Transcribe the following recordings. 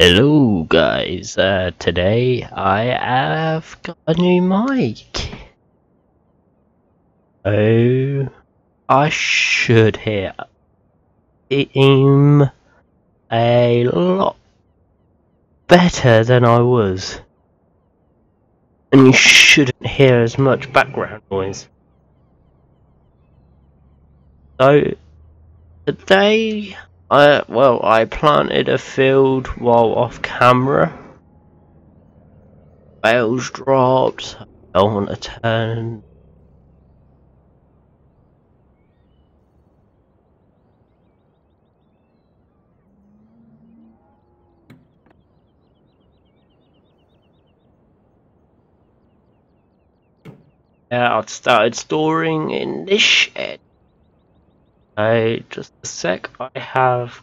Hello guys, today I have got a new mic. Oh, I should hear him a lot better than I was. And you shouldn't hear as much background noise. So, today I planted a field while off camera. Bales dropped. I don't want to turn. Yeah, I've started storing in this shed. Just a sec, I have...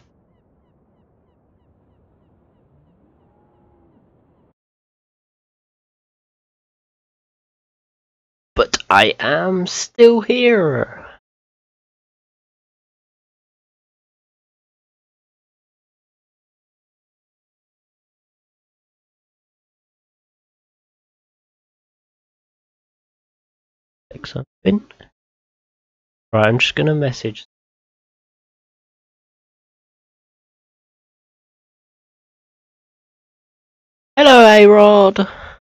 But I am still here! Take something. Right, I'm just gonna message. Hello A-Rod,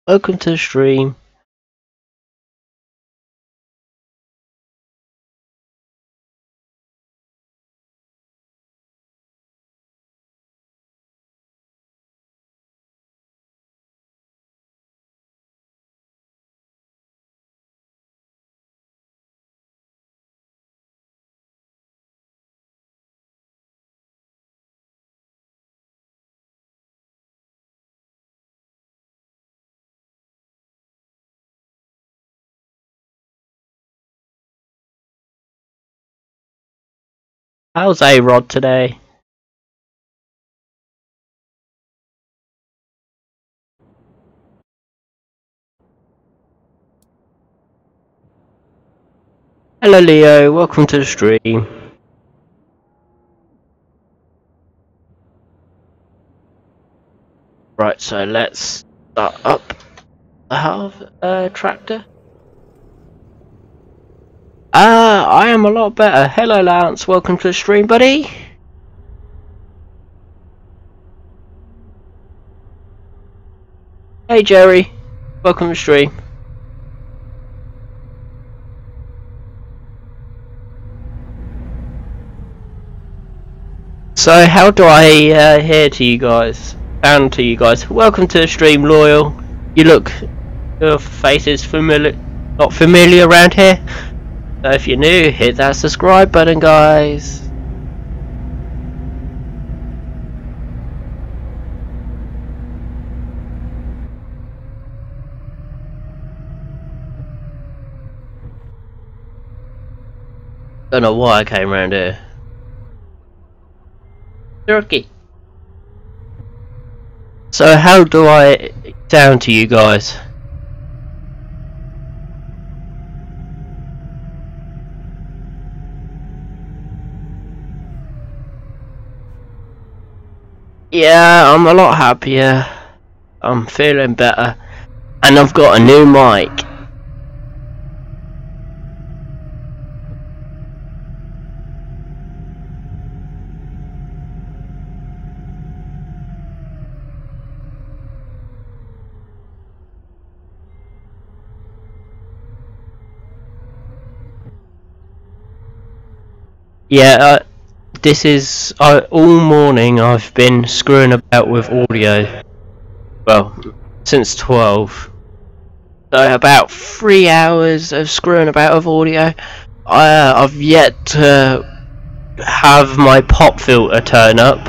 welcome to the stream. How's A-Rod today? Hello Leo, welcome to the stream. Right, so let's start up the tractor. I am a lot better. Hello Lance, welcome to the stream, buddy. Hey Jerry, welcome to the stream. So how do I hear to you guys? And to you guys, welcome to the stream, Loyal. You look, your face is familiar, not familiar around here. So if you're new, hit that subscribe button, guys. Don't know why I came around here. Turkey. So how do I sound to you guys? Yeah, I'm a lot happier, I'm feeling better, and I've got a new mic. Yeah, this is, all morning I've been screwing about with audio, well, since 12, so about 3 hours of screwing about with audio. I've yet to have my pop filter turn up,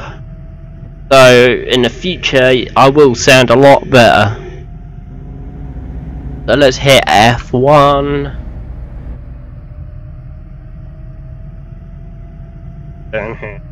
so in the future I will sound a lot better. So let's hit F1. Down here.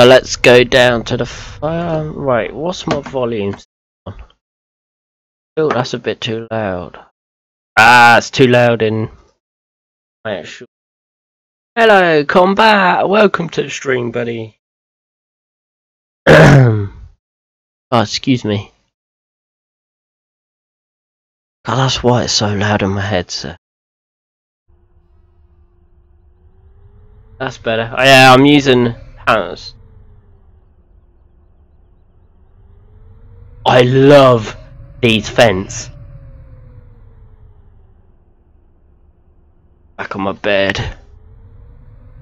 Now let's go down to the farm. Right, what's my volume on? Oh, that's a bit too loud. Ah, it's too loud in my actual. Hello, combat. Welcome to the stream, buddy. Oh, excuse me. God, that's why it's so loud in my head, sir. That's better. Oh, yeah, I'm using hammers. I love these fences. Back on my bed.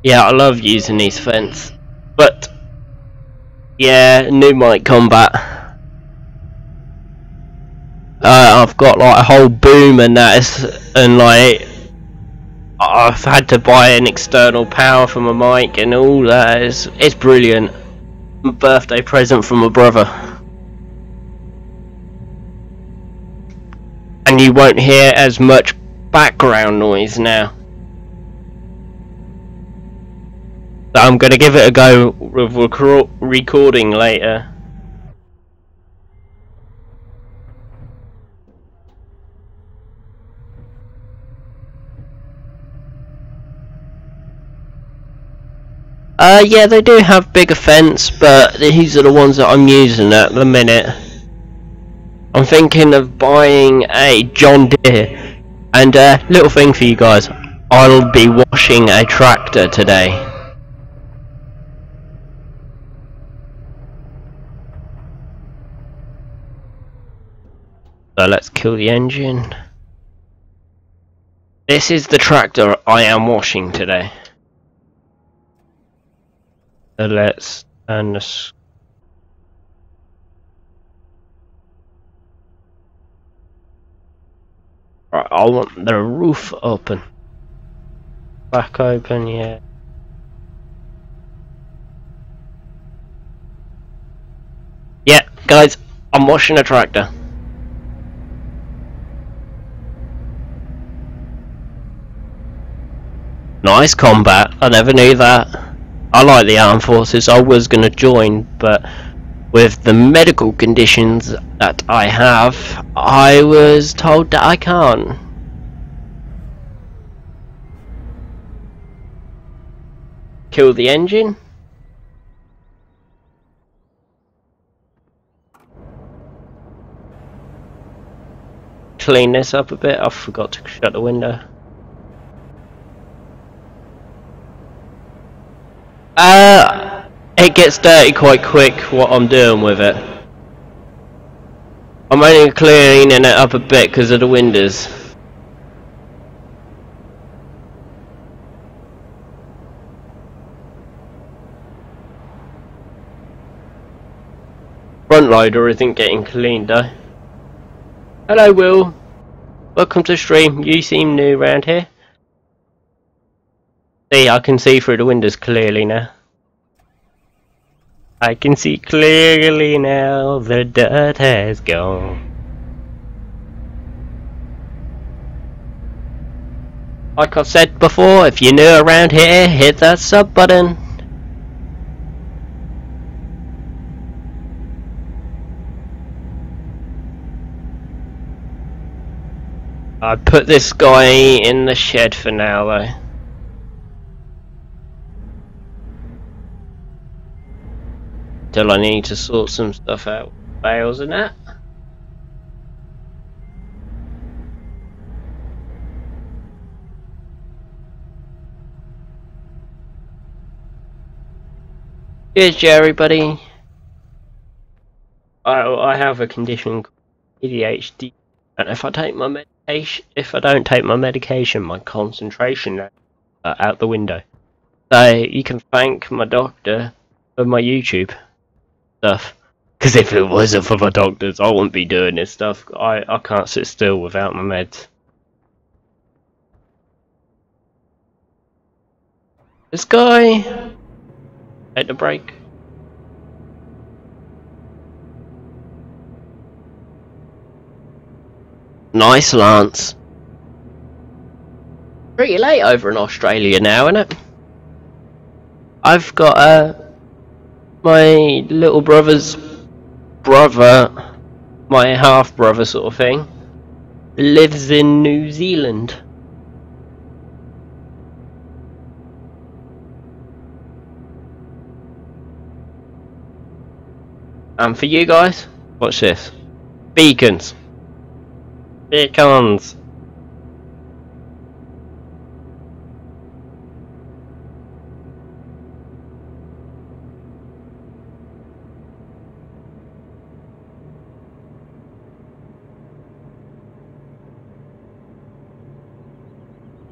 Yeah, I love using these fences. But, yeah, new mic combat. I've got like a whole boom and that is, and like I've had to buy an external power for my mic and all that. It's brilliant. A birthday present from my brother. And you won't hear as much background noise now. So I'm gonna give it a go with recording later. Yeah, they do have bigger fence, but these are the ones that I'm using at the minute. I'm thinking of buying a John Deere, and little thing for you guys, I'll be washing a tractor today. So let's kill the engine. This is the tractor I am washing today. So let's turn this. Right, I want the roof open. Back open, yeah. Yeah, guys, I'm washing a tractor. Nice combat, I never knew that. I like the armed forces, I was going to join, but with the medical conditions that I have, I was told that I can't. Kill the engine. Clean this up a bit, I forgot to shut the window. It gets dirty quite quick what I'm doing with it. I'm only cleaning it up a bit because of the windows. Front loader isn't getting cleaned though. Hello Will, welcome to the stream, you seem new around here. See, I can see through the windows clearly now. I can see clearly now, the dirt has gone. Like I've said before, if you're new around here, hit that sub button. I put this guy in the shed for now though. Till I need to sort some stuff out, bales and that. Cheers, Jerry, buddy. I have a condition called ADHD, and if I take my medication, if I don't take my medication, my concentration is out the window. So you can thank my doctor for my YouTube stuff, because if it wasn't for my doctors I wouldn't be doing this stuff. I can't sit still without my meds. This guy take the break. Nice Lance. Pretty late over in Australia now, isn't it? I've got my little brother's brother, my half brother sort of thing, lives in New Zealand. And for you guys, watch this. Beacons. Beacons.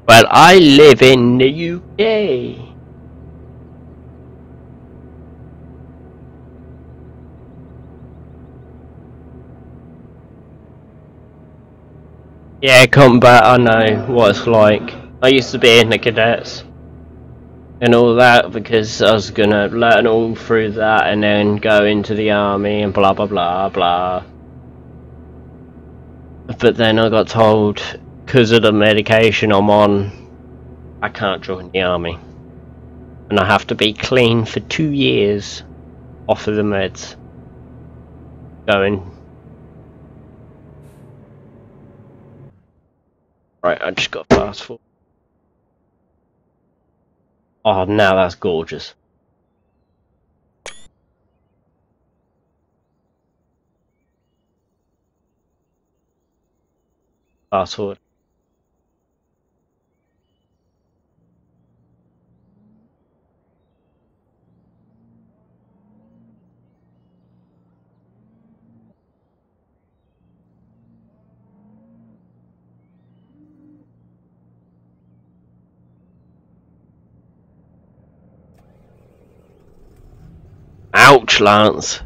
Well, I live in the UK. Yeah, combat, I know what it's like. I used to be in the cadets and all that because I was gonna learn all through that and then go into the army and blah blah blah blah. But then I got told, because of the medication I'm on, I can't join the army. And I have to be clean for 2 years off of the meds. Going. Right, I just got fast forward. Oh, now that's gorgeous. Fast forward. Ouch, Lance.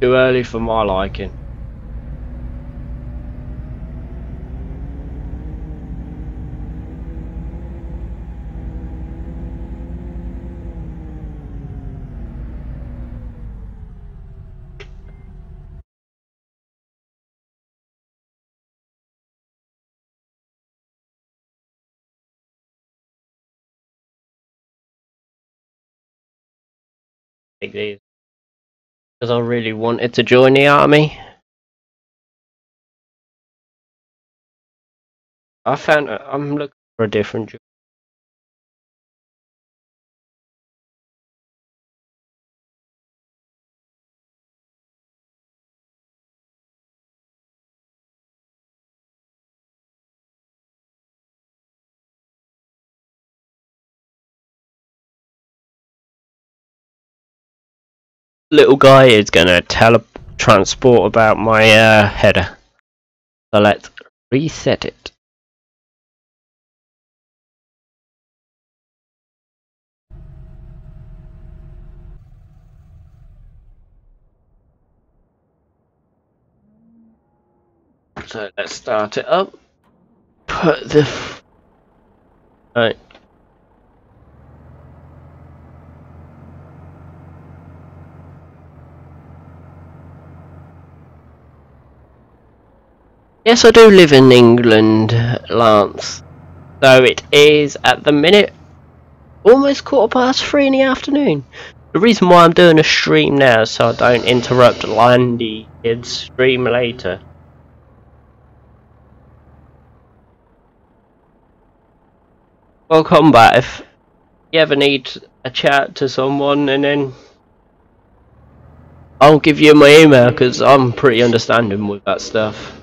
Too early for my liking. These because I really wanted to join the army. I found I'm looking for a different job. Little guy is gonna teletransport about my header. So let's reset it. So let's start it up. Put the right. Yes, I do live in England, Lance. So it is, at the minute, almost 3:15 in the afternoon. The reason why I'm doing a stream now is so I don't interrupt Landy Kid's stream later. Well, Combat, if you ever need a chat to someone, and then I'll give you my email, because I'm pretty understanding with that stuff.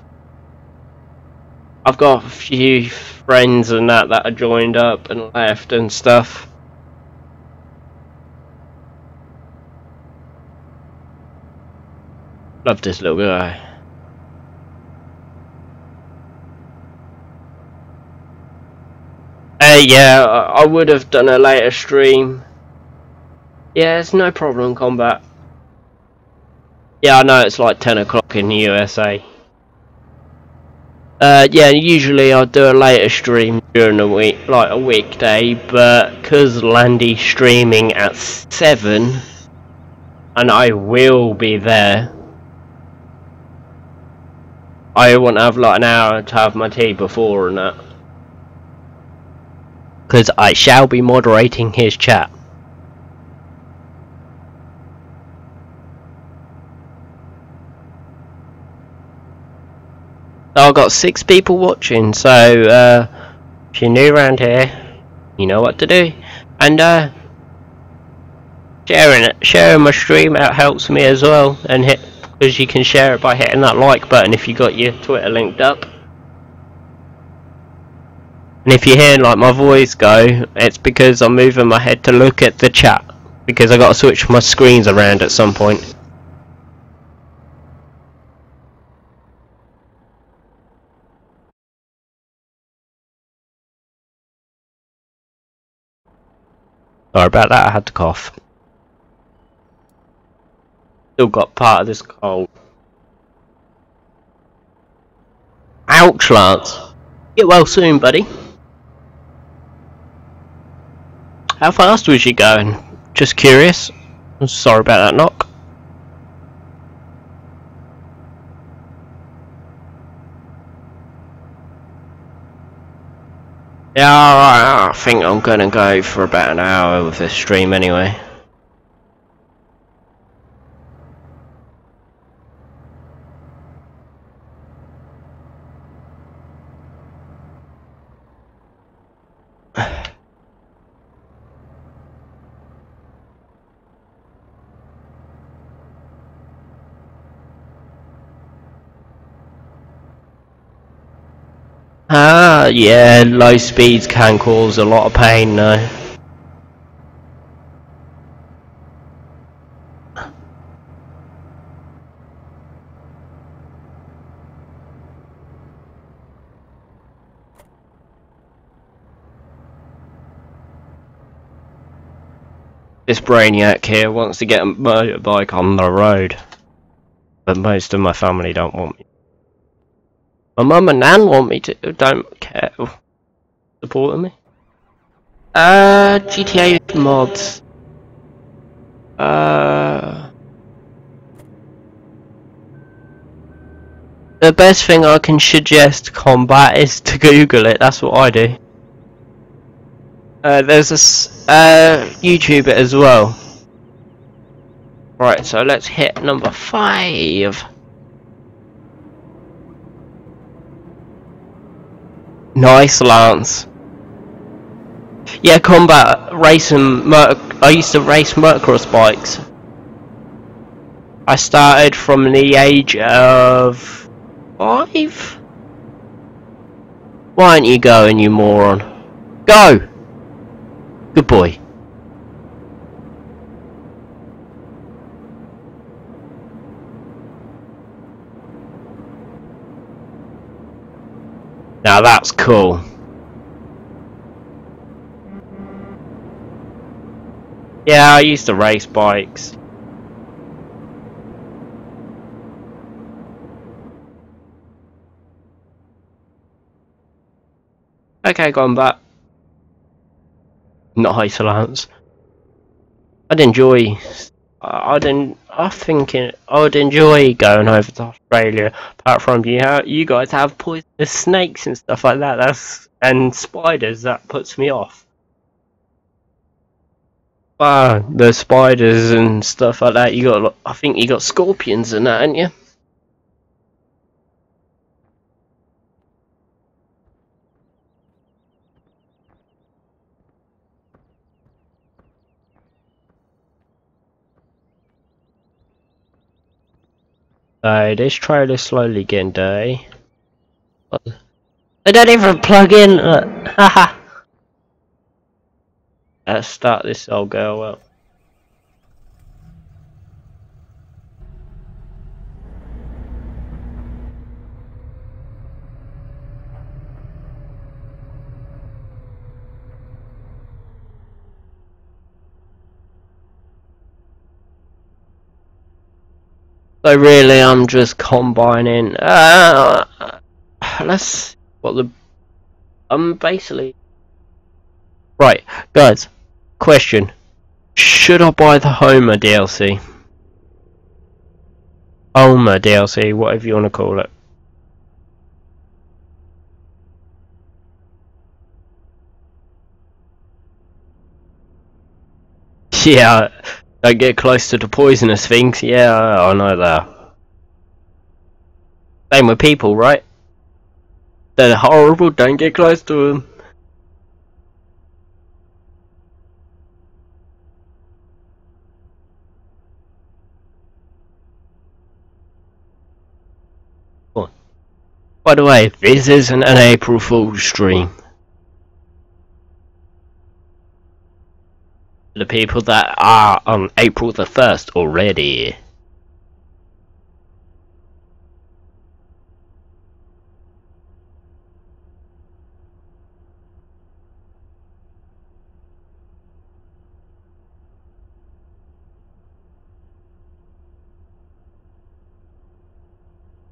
I've got a few friends and that are joined up and left and stuff. Love this little guy. Hey, yeah, I would have done a later stream. Yeah, it's no problem, Combat. Yeah, I know it's like 10 o'clock in the USA. Yeah, usually I do a later stream during the week, like a weekday, but because Landy's streaming at 7, and I will be there, I want to have like an hour to have my tea before and that. because I shall be moderating his chat. I've got 6 people watching, so if you're new around here, you know what to do. And sharing my stream out helps me as well, and because you can share it by hitting that like button if you got your Twitter linked up. And if you hear like my voice go, it's because I'm moving my head to look at the chat, because I got to switch my screens around at some point. Sorry about that, I had to cough. Still got part of this cold. Ouch, Lance. Get well soon, buddy. How fast was you going? Just curious. I'm sorry about that knock. Yeah, alright, I think I'm gonna go for about an hour with this stream anyway. Yeah, low speeds can cause a lot of pain though. This brainiac here wants to get a motorbike on the road, but most of my family don't want me. My mum and nan want me to, don't care, supporting me. GTA mods. The best thing I can suggest combat is to Google it, that's what I do. There's a YouTuber as well. Right, so let's hit number 5. Nice, Lance. Yeah, combat racing. I used to race motocross bikes. I started from the age of 5. Why aren't you going, you moron? Go. Good boy. Now that's cool. Yeah, I used to race bikes. Okay, gone back. Not high silence. I would enjoy going over to Australia. Apart from you guys have poisonous snakes and stuff like that. And spiders. That puts me off. The spiders and stuff like that. I think you got scorpions and that, ain't you? So this trailer's slowly getting dirty. I don't even plug in! Haha! Let's start this old girl up. So really I'm just combining, let's see what the, basically, right guys, question, should I buy the Homer DLC, whatever you want to call it? Yeah, don't get close to the poisonous things. Yeah, I know that. Same with people, right? They're horrible, don't get close to them. Oh. By the way, this isn't an April Fool's stream. The people that are on April the 1st already.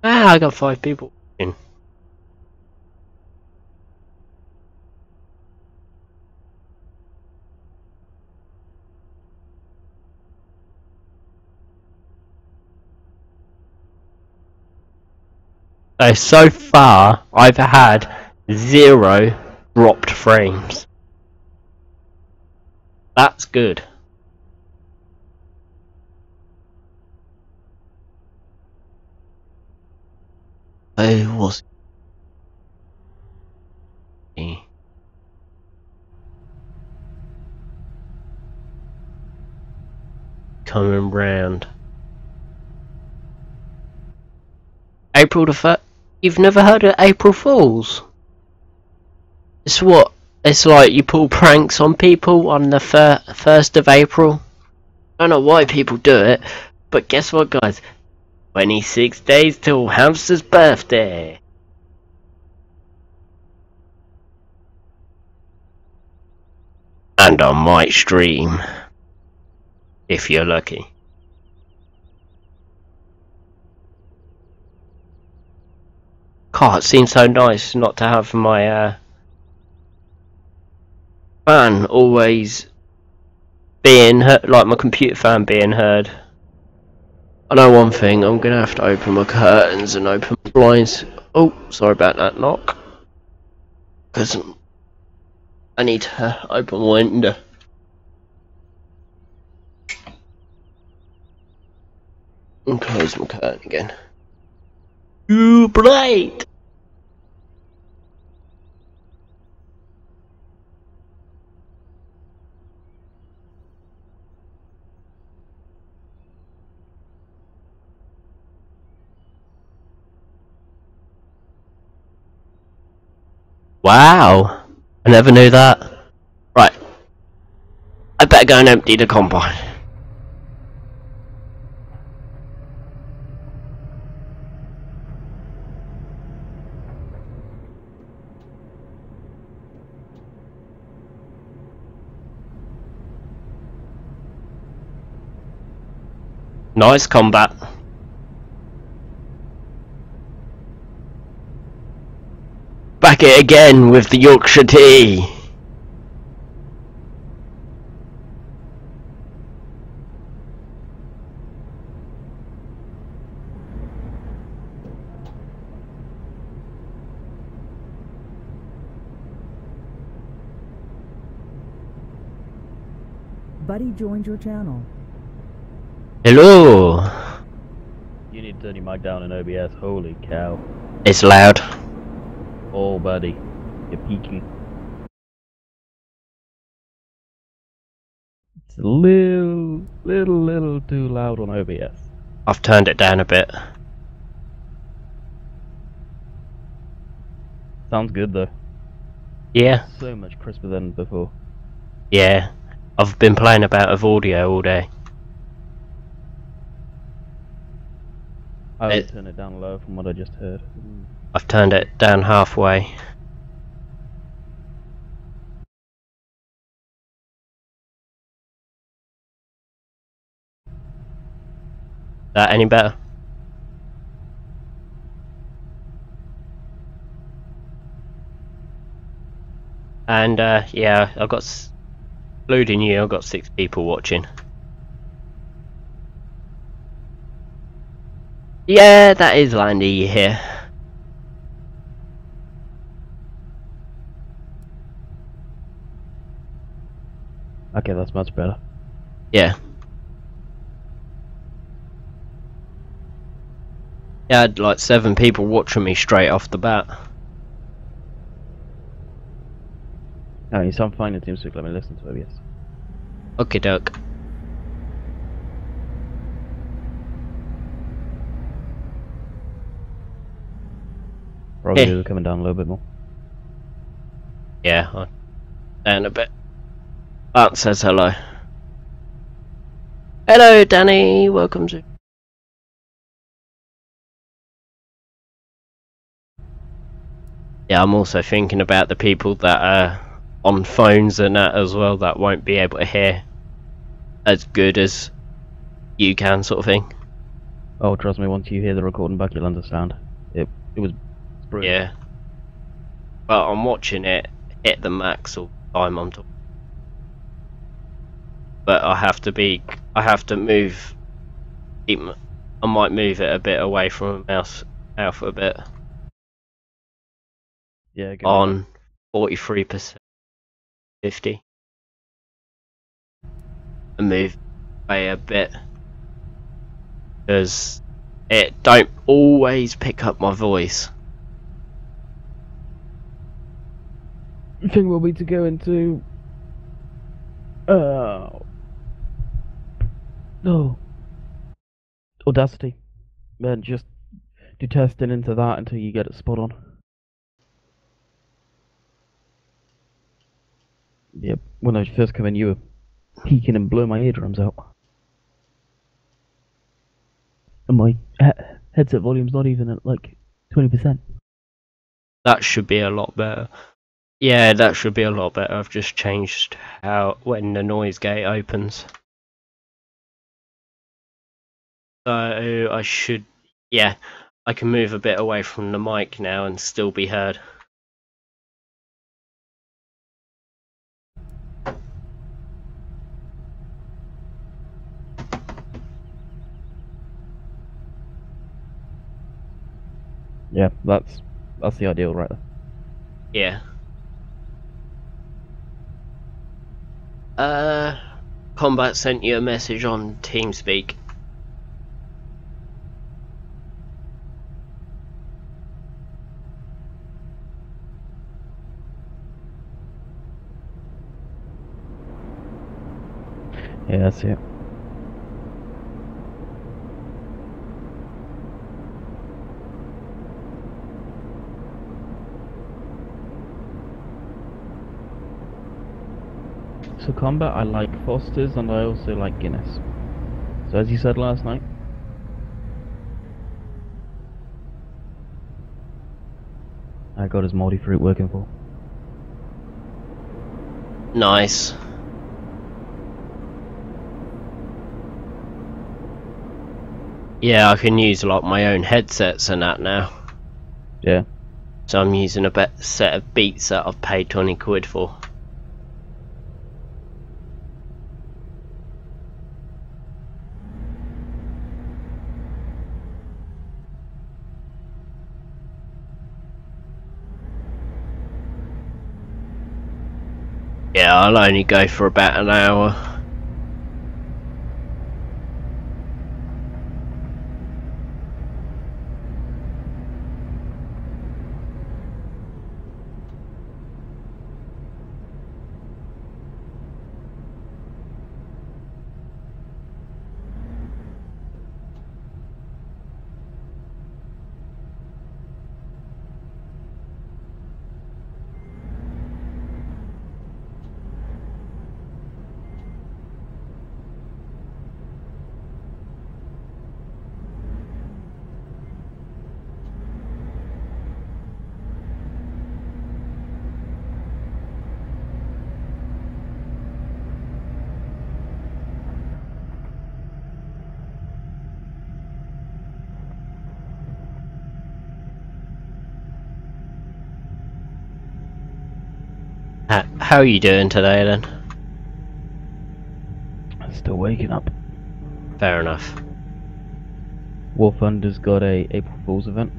Ah, I got 5 people in. So far, I've had 0 dropped frames. That's good. I was. Coming round. April the 1st. You've never heard of April Fools? It's what? It's like you pull pranks on people on the 1st of April. I don't know why people do it, but guess what, guys? 26 days till Hamster's birthday. And I might stream. If you're lucky. God, it seems so nice not to have my fan always being heard, like my computer fan being heard. I know one thing, I'm gonna have to open my curtains and open my blinds. Oh, sorry about that knock. Because I need to open my window. And close my curtain again. You blight! Wow, I never knew that. Right, I better go and empty the combine. Nice combat. Back it again with the Yorkshire tea. Buddy joined your channel. Hello. You need to turn your mic down in OBS. Holy cow. It's loud. Oh, buddy, you're peeking. It's a little too loud on OBS. I've turned it down a bit. Sounds good though. Yeah. So much crisper than before. Yeah, I've been playing about with audio all day. I would turn it down low from what I just heard. I've turned it down halfway. That any better? And yeah, I've got, including you, I've got 6 people watching. Yeah, that is Landy here. Okay, that's much better. Yeah, I had like 7 people watching me straight off the bat. No, you sound fine in TeamSpeak, let me listen to OBS. Okay, doke. Probably yeah. Coming down a little bit more. Yeah, down a bit. Bart says hello. Hello, Danny, welcome to... Yeah, I'm also thinking about the people that are on phones and that as well that won't be able to hear as good as you can, sort of thing. Oh, trust me, once you hear the recording back, you'll understand. It was brutal. Yeah. But I'm watching it hit the max all the time I'm talking. But I have to move. I might move it a bit away from the mouse alpha a bit. Yeah, on 43%, 50, and move away a bit because it don't always pick up my voice. The thing will be to go into no Audacity, then just do testing into that until you get it spot on. Yep, when I first come in, you were peeking and blew my eardrums out. And my headset volume's not even at like 20%. That should be a lot better. Yeah, that should be a lot better. I've just changed how when the noise gate opens. So I should, yeah, I can move a bit away from the mic now and still be heard. Yeah, that's the ideal right there. Yeah. Combat sent you a message on TeamSpeak. Yeah, that's it. So combat, I like Foster's and I also like Guinness. So as you said last night, I got his multi fruit working for. Nice. Yeah, I can use like my own headsets and that now. Yeah. So I'm using a set of Beats that I've paid 20 quid for. Yeah, I'll only go for about an hour. How are you doing today then? I'm still waking up. Fair enough. War Thunder's got a April Fool's event.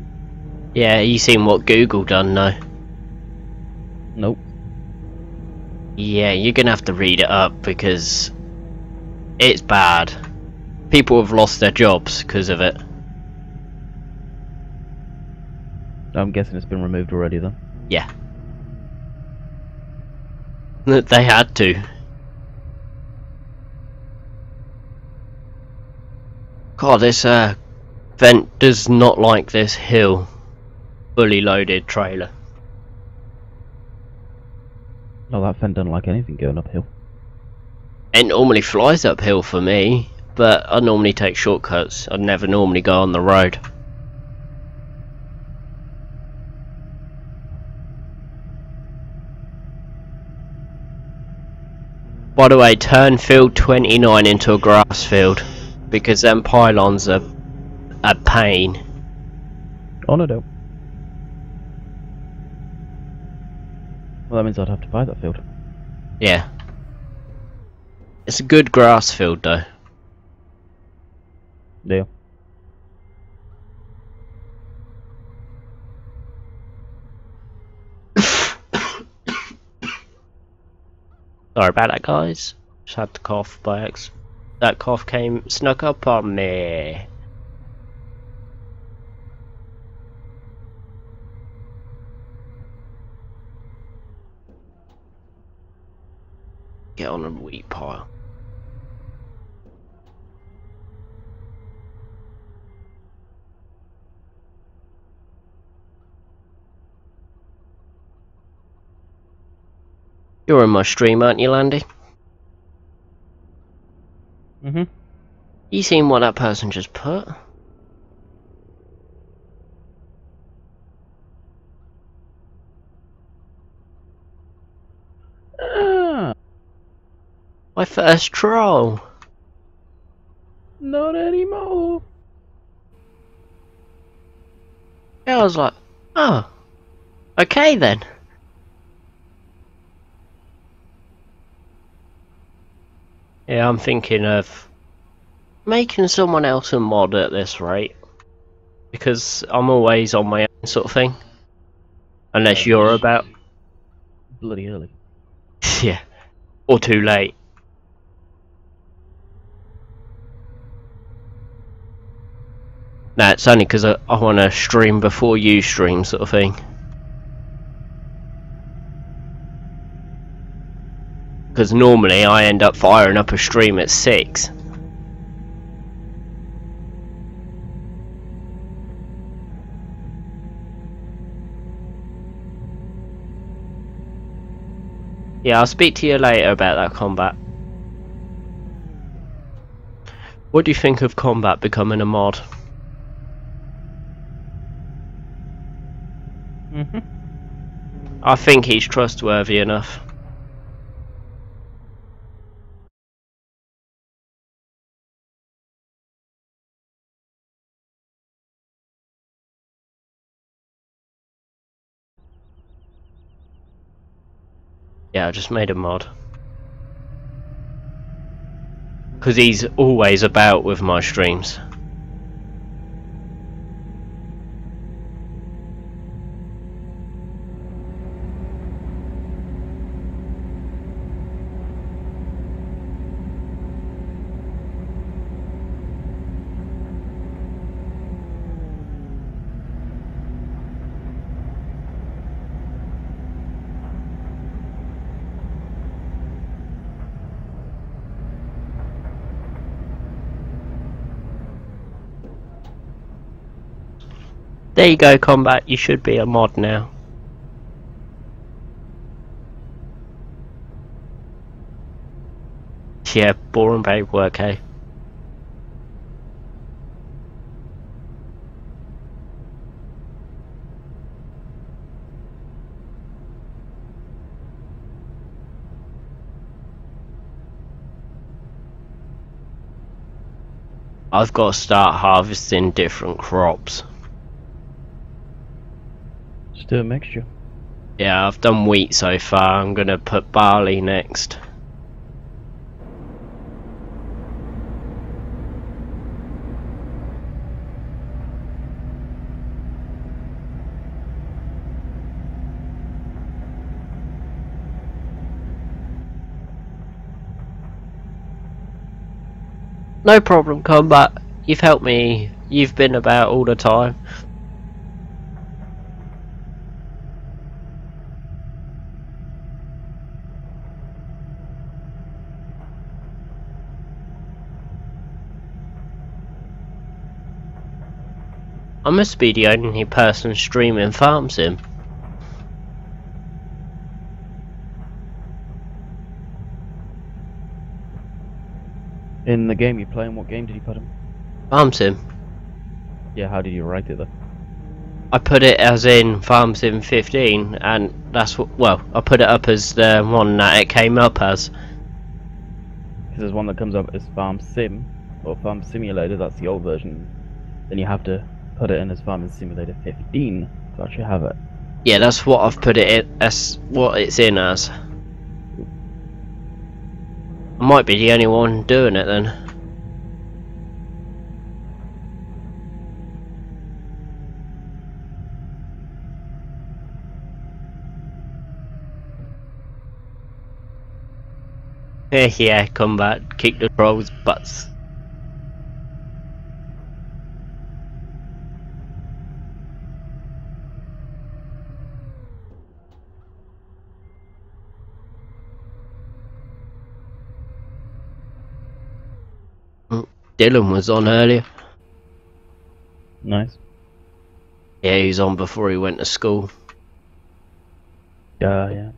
Yeah, you seen what Google done though? Nope. Yeah, you're gonna have to read it up because It's bad. People have lost their jobs because of it. I'm guessing it's been removed already then. Yeah. They had to. God, this vent does not like this hill. Fully loaded trailer. No, that vent doesn't like anything going uphill. It normally flies uphill for me, but I normally take shortcuts. I'd never normally go on the road. By the way, turn field 29 into a grass field, because them pylons are a pain. Oh no, no. Well, that means I'd have to buy that field. Yeah. It's a good grass field though. Yeah. Sorry about that, guys. Just had to cough by accident. That cough snuck up on me. Get on a wheat pile. You're in my stream, aren't you, Landy? Mm-hmm. You seen what that person just put? My first troll! Not anymore! Yeah, I was like, oh, okay then. Yeah, I'm thinking of making someone else a mod at this rate, because I'm always on my own sort of thing. Unless you're about bloody early. Yeah, or too late. Nah, it's only because I want to stream before you stream sort of thing. Because normally I end up firing up a stream at 6. Yeah, I'll speak to you later about that combat. What do you think of combat becoming a mod? Mm-hmm. I think he's trustworthy enough. Yeah, I just made a mod. Because he's always about with my streams. There you go, Combat, you should be a mod now. Yeah, boring paperwork, hey? I've got to start harvesting different crops. Do a mixture. Yeah, I've done wheat so far. I'm gonna put barley next. No problem, Combat. You've helped me. You've been about all the time. I must be the only person streaming Farm Sim. In the game you're playing, what game did you put in? Farm Sim. Yeah, how did you write it though? I put it as in Farm Sim 15, and that's what. Well, I put it up as the one that it came up as. Because there's one that comes up as Farm Sim or Farm Simulator. That's the old version. Then you have to put it in as Farming Simulator 15 to actually have it. Yeah, that's what I've put it in, as what it's in as. I might be the only one doing it then. Yeah, come back, kick the trolls' butts. Dylan was on earlier. Nice. Yeah, he was on before he went to school. Yeah.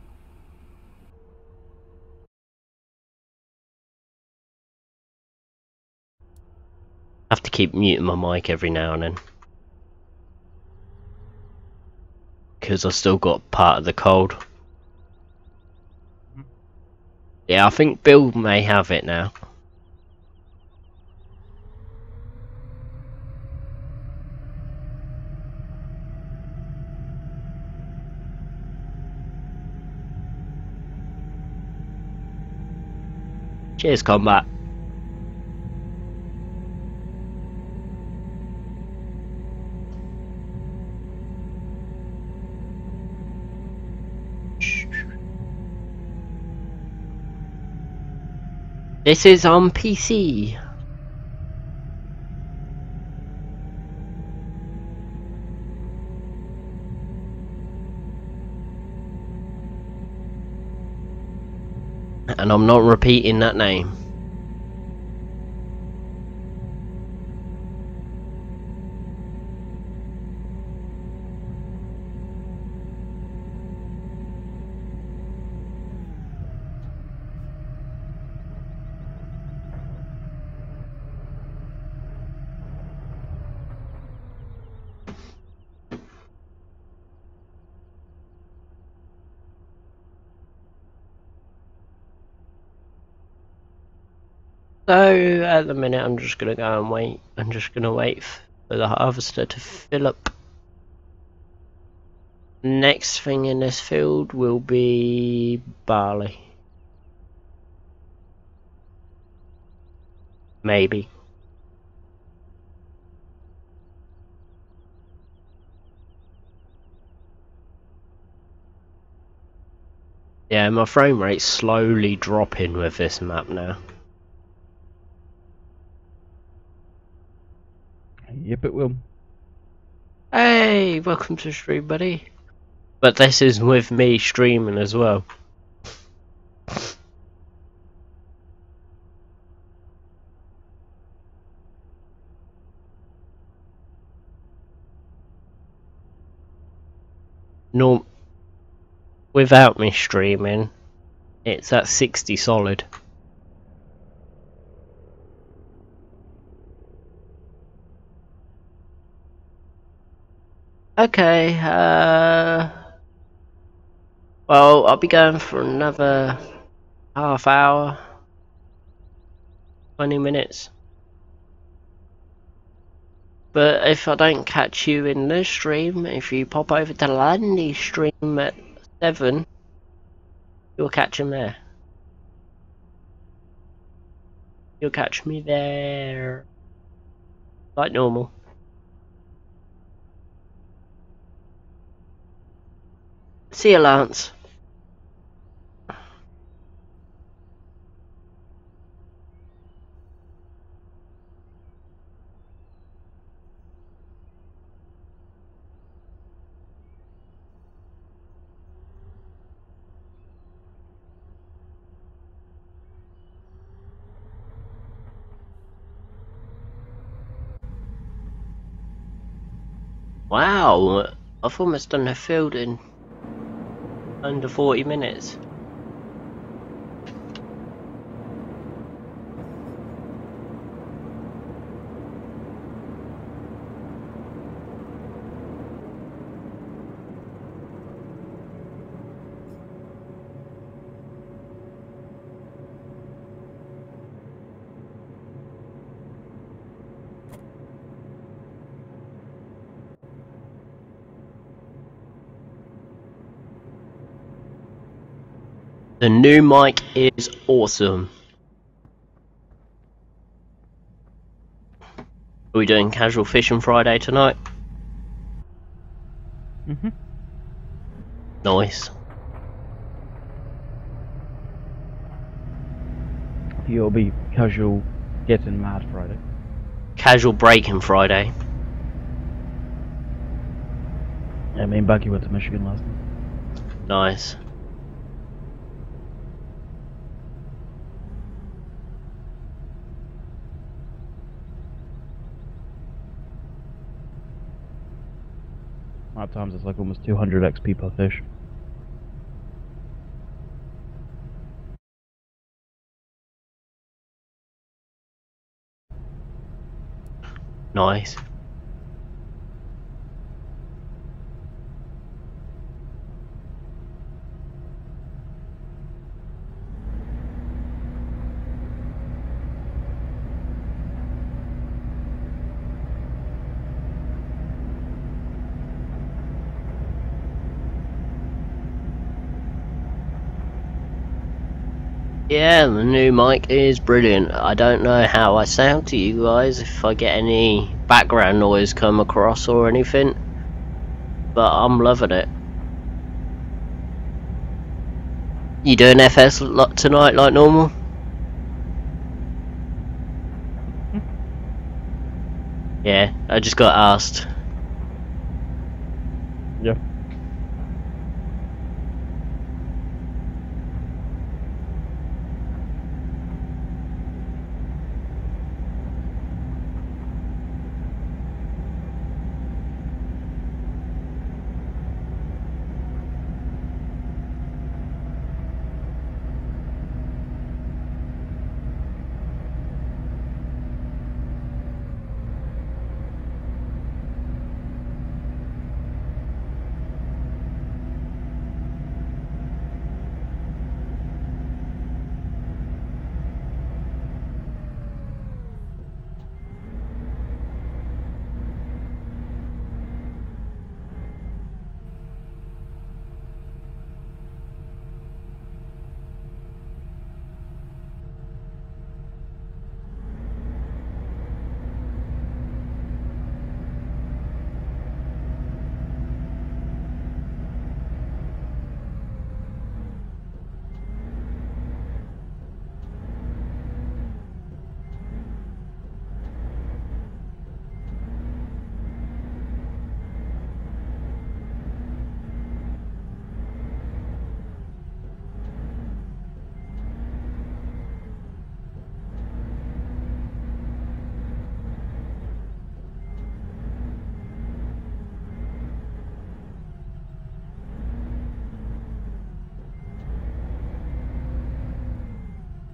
I have to keep muting my mic every now and then. Because I still got part of the cold. Yeah, I think Bill may have it now. Cheers, Combat. This is on PC. And I'm not repeating that name. So at the minute I'm just gonna go and wait. I'm just gonna wait for the harvester to fill up. Next thing in this field will be barley. Maybe. Yeah, my frame rate's slowly dropping with this map now. Yep, it will. Hey, welcome to stream, buddy. But this is with me streaming as well. No, without me streaming, it's at 60 solid. Okay, well, I'll be going for another half hour, 20 minutes. But if I don't catch you in this stream, if you pop over to Landy's stream at 7, you'll catch him there. You'll catch me there, like normal. See you, Lance. Wow, I've almost done a field in under 40 minutes. The new mic is awesome. Are we doing casual fishing Friday tonight? Mm-hmm. Nice. You'll be casual getting mad Friday. Casual breaking Friday. Yeah, me and Baggy went to Michigan last night. Nice. Times it's like almost 200 XP per fish. Nice. Yeah, the new mic is brilliant. I don't know how I sound to you guys, if I get any background noise come across or anything, but I'm loving it. You doing FS tonight like normal? Yeah, I just got asked. Yeah.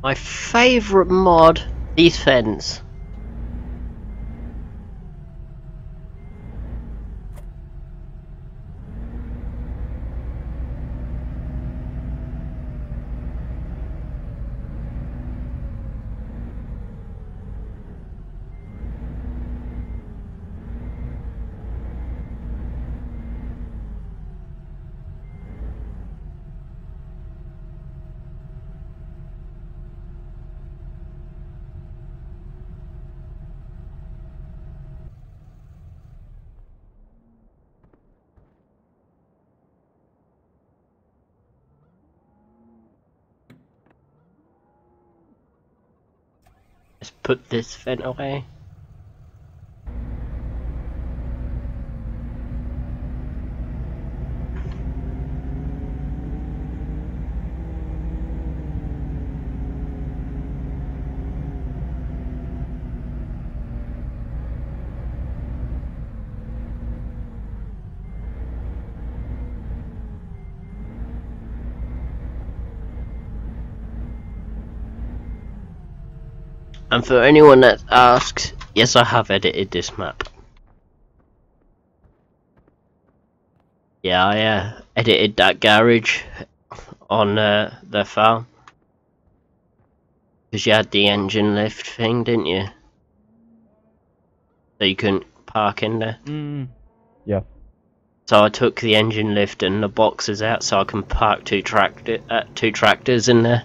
My favourite mod, defense. Put this vent away. And for anyone that asks, yes, I have edited this map. Yeah, I edited that garage on their farm. Because you had the engine lift thing, didn't you? So you couldn't park in there. Mm. Yeah. So I took the engine lift and the boxes out so I can park two tractors in there.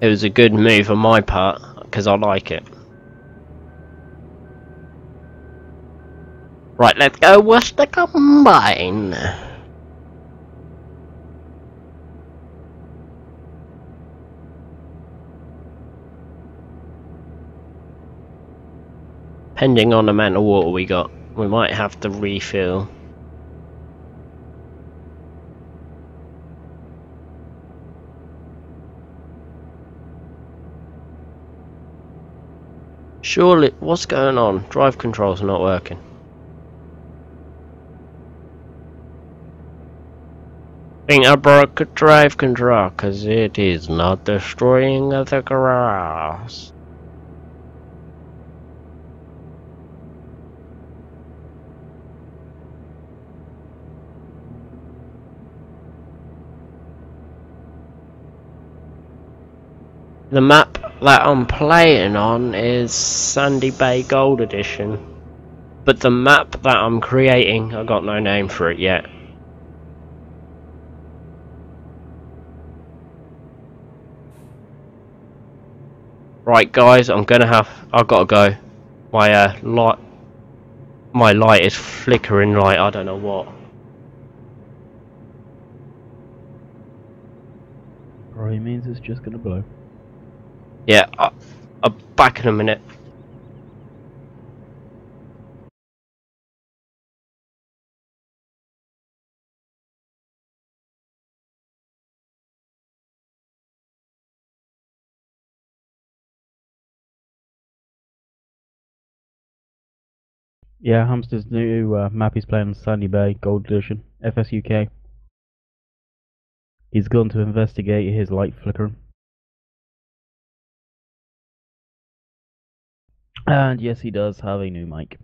It was a good move on my part, because I like it. Right, let's go with the combine. Depending on the amount of water we got, we might have to refill. Surely, what's going on? Drive controls are not working. I think I broke a drive control because it is not destroying the grass. The map that I'm playing on is Sandy Bay Gold Edition, but the map that I'm creating, I got no name for it yet. Right guys, I've got to go. My light is flickering like I don't know what. Probably means it's just gonna blow. Yeah, I'm back in a minute. Yeah, Hamster's new map he's playing on Sandy Bay, Gold Edition, FSUK. He's gone to investigate his light flickering. And yes, he does have a new mic.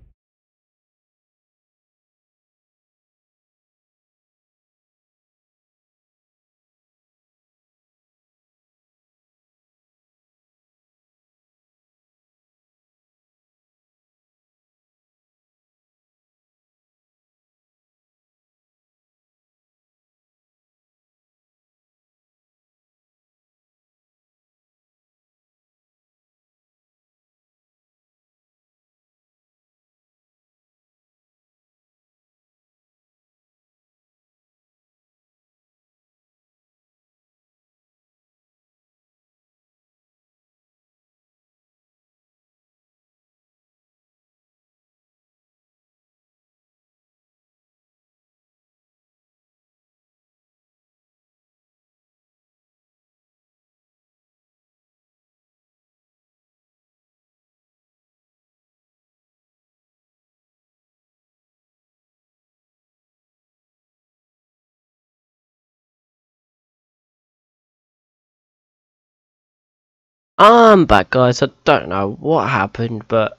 I'm back guys, I don't know what happened, but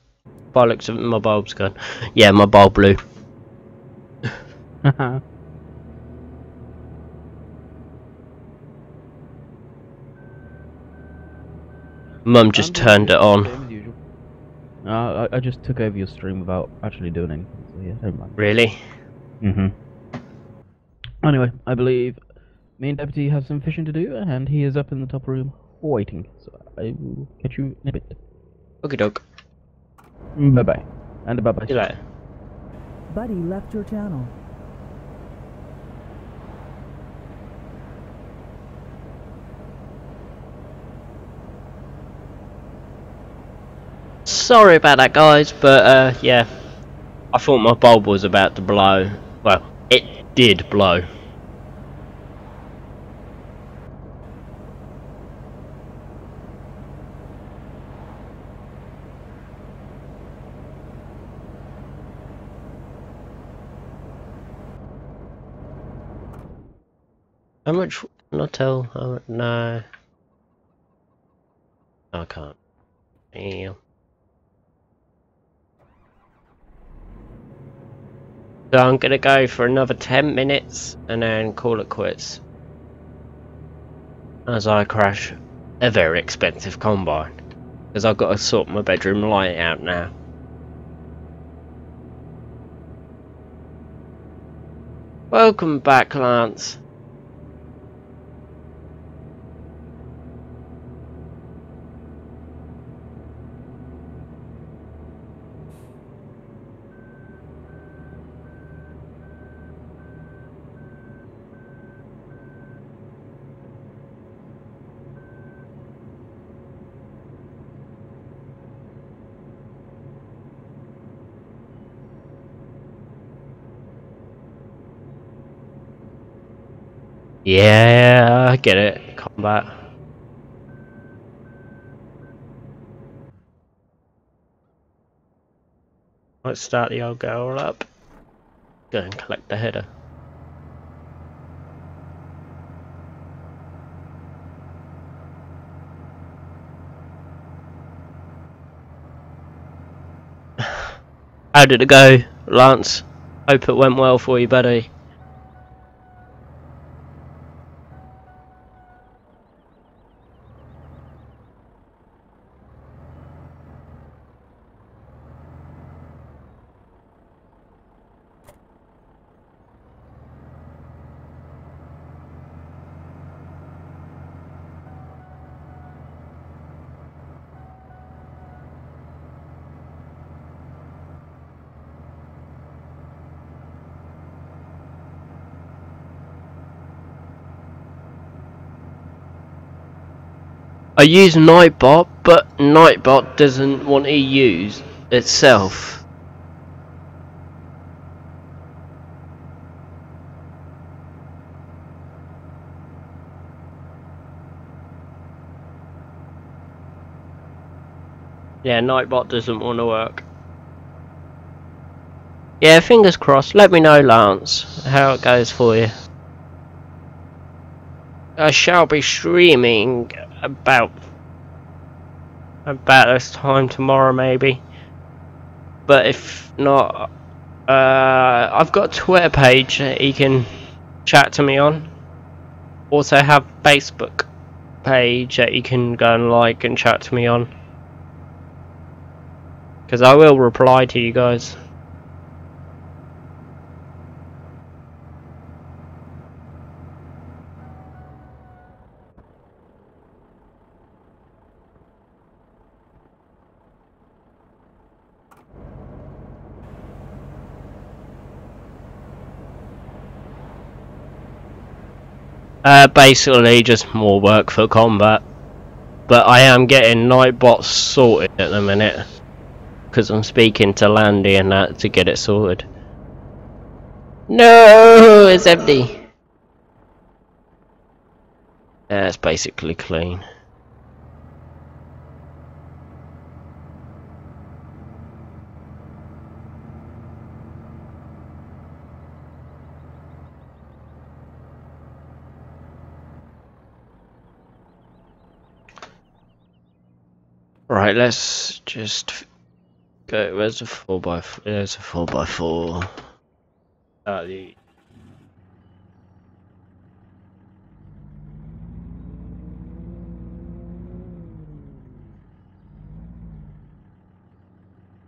by the looks of it, my bulb's gone. Yeah, my bulb blew. Mum just turned it on. I just took over your stream without actually doing anything, so yeah, don't mind. Really? Mm-hmm. Anyway, I believe me and Deputy have some fishing to do, and he is up in the top room. Waiting, so I will catch you in a bit. Okie doke. Bye bye. And bye bye. See you later. Buddy left your channel. Sorry about that, guys, but yeah. I thought my bulb was about to blow. Well, it did blow. How much? Not tell. How much? No. I can't. Damn. So I'm gonna go for another 10 minutes and then call it quits. As I crash a very expensive combine. Because I've got to sort my bedroom light out now. Welcome back, Lance. Yeah, I get it. Combat. Let's start the old girl up. Go and collect the header. How did it go, Lance? Hope it went well for you, buddy. I use Nightbot, but Nightbot doesn't want to use itself. Yeah, Nightbot doesn't want to work. Yeah, fingers crossed. Let me know, Lance, how it goes for you. I shall be streaming about this time tomorrow maybe, but if not, I've got a Twitter page that you can chat to me on. Also have a Facebook page that you can go and like and chat to me on, because I will reply to you guys. Basically just more work for combat, but I am getting Nightbots sorted at the minute, because I'm speaking to Landy and that to get it sorted. No, it's empty. Yeah, it's basically clean. Right, let's just go. Where's the 4x4? There's a 4x4.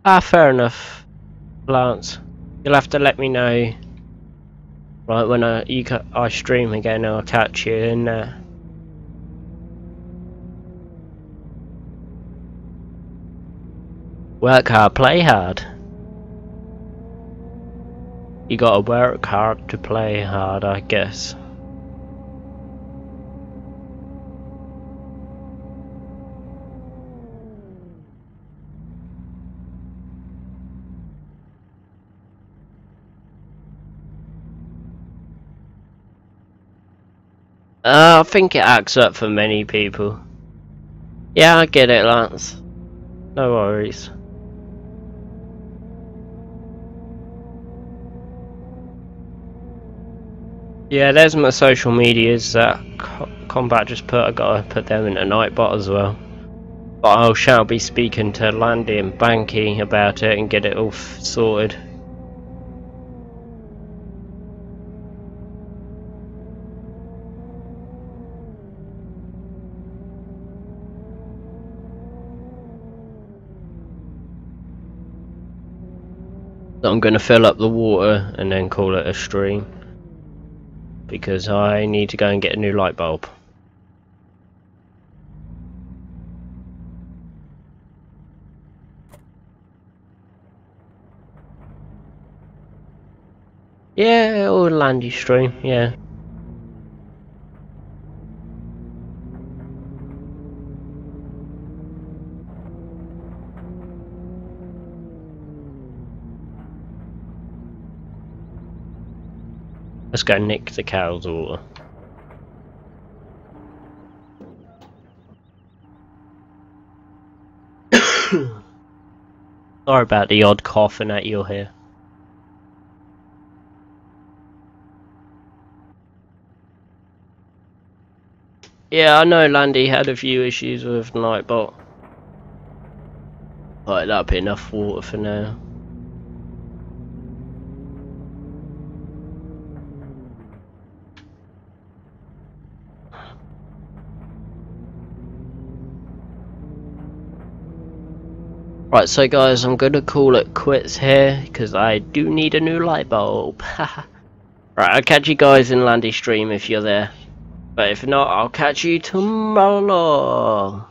Ah, fair enough, Lance. You'll have to let me know. Right, when I stream again, I'll catch you in there. Work hard, play hard. You gotta work hard to play hard, I guess. I think it acts up for many people. Yeah, I get it, Lance. No worries. Yeah, there's my social medias that Combat just put. I gotta put them in a Nightbot as well. But I shall be speaking to Landy and Banky about it and get it all sorted. So I'm gonna fill up the water and then call it a stream, because I need to go and get a new light bulb. Yeah, or Landy stream, yeah. Let's go nick the cow's water. Sorry about the odd coughing that you'll hear. Yeah, I know Landy had a few issues with Nightbot. Like, that'll be enough water for now. Right, so guys, I'm gonna call it quits here because I do need a new light bulb. Right, I'll catch you guys in Landy stream if you're there, but if not, I'll catch you tomorrow.